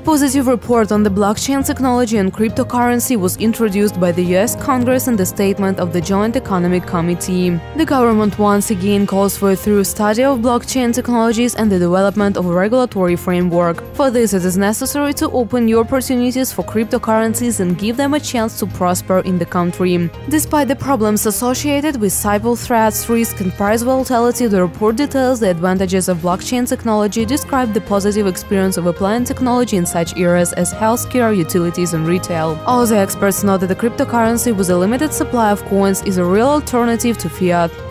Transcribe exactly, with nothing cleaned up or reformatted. A positive report on the blockchain technology and cryptocurrency was introduced by the U S Congress in the statement of the Joint Economic Committee. The government once again calls for a thorough study of blockchain technologies and the development of a regulatory framework. For this, it is necessary to open new opportunities for cryptocurrencies and give them a chance to prosper in the country. Despite the problems associated with cyber threats, risk, and price volatility, the report details the advantages of blockchain technology, described the positive experience of applying technology in such areas as healthcare, utilities, and retail. All the experts note that the cryptocurrency with a limited supply of coins is a real alternative to fiat.